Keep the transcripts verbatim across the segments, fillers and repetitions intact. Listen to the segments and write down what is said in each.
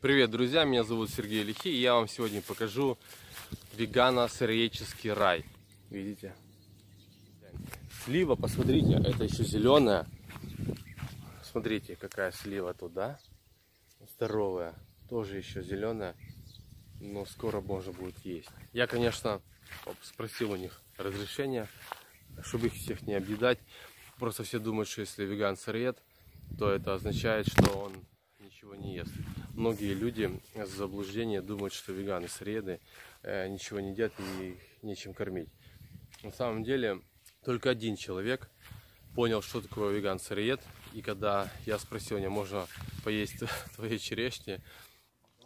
Привет, друзья! Меня зовут Сергей Лихий, и я вам сегодня покажу вегано-сыроедческий рай. Видите? Слива, посмотрите, это еще зеленая. Смотрите, какая слива туда. Здоровая, тоже еще зеленая, но скоро можно будет есть. Я, конечно, спросил у них разрешение, чтобы их всех не объедать. Просто все думают, что если веган-сыроед, то это означает, что он ничего не ест. Многие люди с заблуждения думают, что веганы-сыроеды э, ничего не едят и их нечем кормить. На самом деле, только один человек понял, что такое веган-сыроед. И когда я спросил, не можно поесть твоей черешни.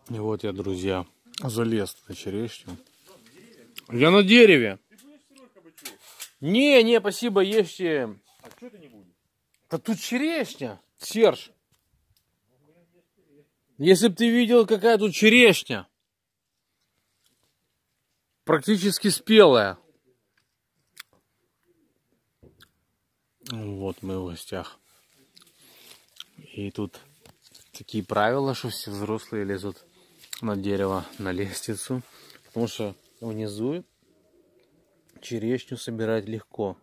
И вот я, друзья, залез на черешню. Я на дереве. Ты будешь сырой кабачок? Не, не, спасибо, ешьте. А что ты не будешь? Да тут черешня, Серж. Если бы ты видел, какая тут черешня. Практически спелая. Вот мы в гостях. И тут такие правила, что все взрослые лезут на дерево, на лестницу. Потому что внизу черешню собирать легко.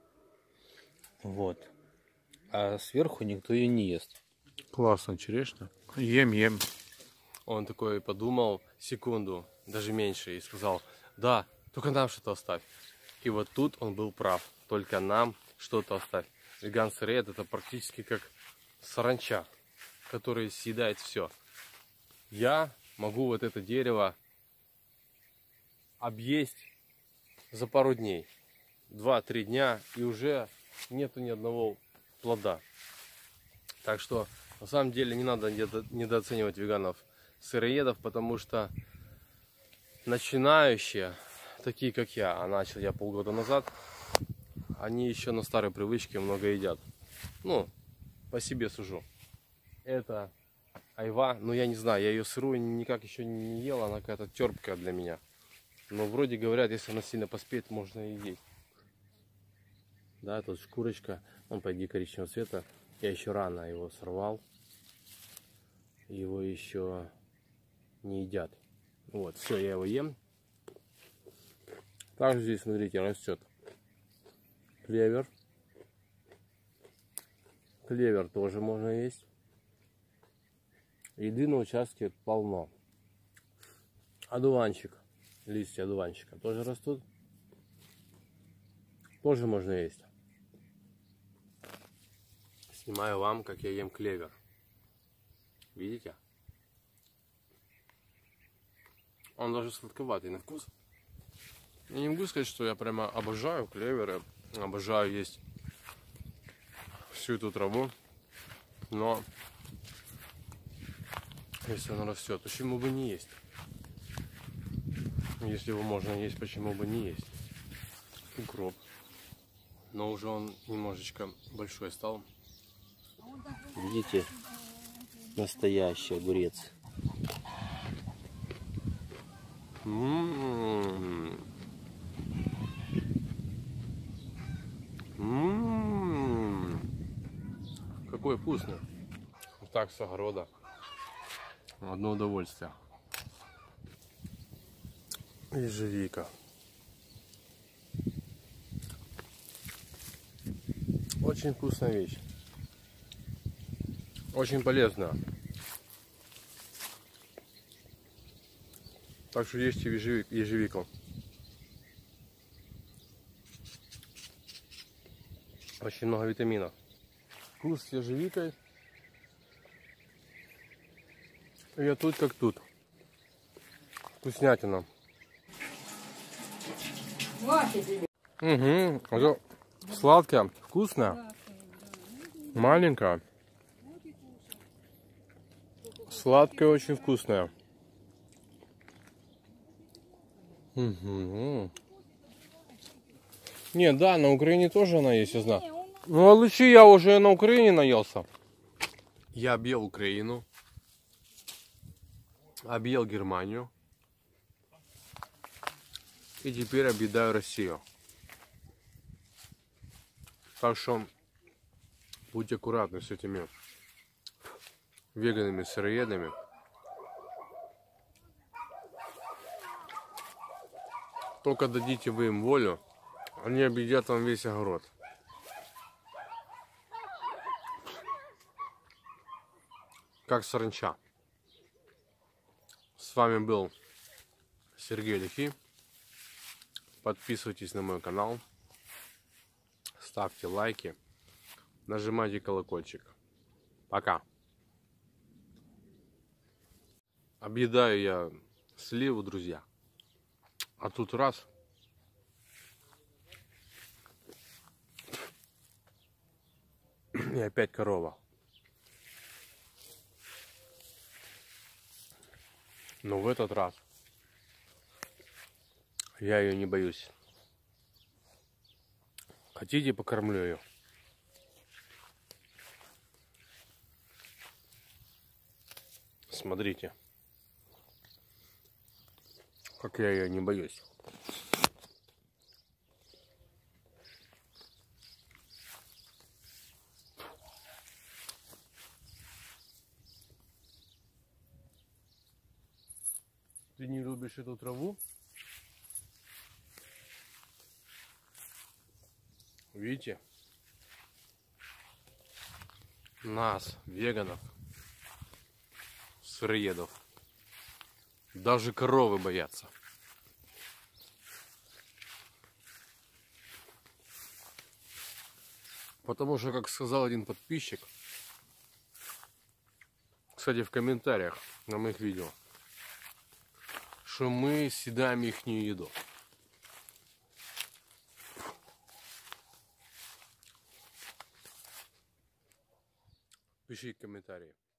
Вот. А сверху никто ее не ест. Классно, черешня. Ем, ем. Он такой подумал секунду, даже меньше, и сказал: да, только нам что-то оставь. И вот тут он был прав. Только нам что-то оставь. Веган-сыроед — это практически как саранча, который съедает все. Я могу вот это дерево объесть за пару дней. Два-три дня, и уже нету ни одного плода. Так что на самом деле не надо недооценивать веганов-сыроедов, потому что начинающие, такие как я, а начал я полгода назад, они еще на старой привычке много едят. Ну, по себе сужу. Это айва, но я не знаю, я ее сырую никак еще не ел, она какая-то терпкая для меня. Но вроде говорят, если она сильно поспеет, можно и есть. Да, тут шкурочка, он пойди коричневого цвета. Я еще рано его сорвал. Его еще не едят. Вот, все, я его ем. Также здесь, смотрите, растет клевер. Клевер тоже можно есть. Еды на участке полно. Одуванчик. Листья одуванчика тоже растут. Тоже можно есть. Снимаю вам, как я ем клевер. Видите? Он даже сладковатый на вкус. Я не могу сказать, что я прямо обожаю клевер. Обожаю есть всю эту траву. Но если она растет, почему бы не есть? Если его можно есть, почему бы не есть? Укроп. Но уже он немножечко большой стал. Видите, настоящий огурец. М-м-м. М-м-м. Какой вкусный. Вот так с огорода. Одно удовольствие. Ежевика. Очень вкусная вещь. Очень полезно. Так что ешьте ежевику. Очень много витаминов. Вкус с ежевикой. Я тут как тут. Вкуснятина. Угу. Это сладкая, вкусная. Маленькая. Сладкая, очень вкусная. Угу. Не, да, на Украине тоже она есть, я знаю. Ну, а лучше я уже на Украине наелся. Я объел Украину. Объел Германию. И теперь объедаю Россию. Так что будьте аккуратны с этими веганами, сыроедами. Только дадите вы им волю, они объедят вам весь огород. Как саранча. С вами был Сергей Лихий. Подписывайтесь на мой канал. Ставьте лайки. Нажимайте колокольчик. Пока. Объедаю я сливу, друзья. А тут раз. И опять корова. Но в этот раз я ее не боюсь. Хотите, покормлю ее? Смотрите, как я ее не боюсь. Ты не любишь эту траву? Видите? Нас, веганов, сыроедов, даже коровы боятся. Потому что, как сказал один подписчик, кстати, в комментариях на моих видео, что мы съедаем их еду. Пишите комментарии.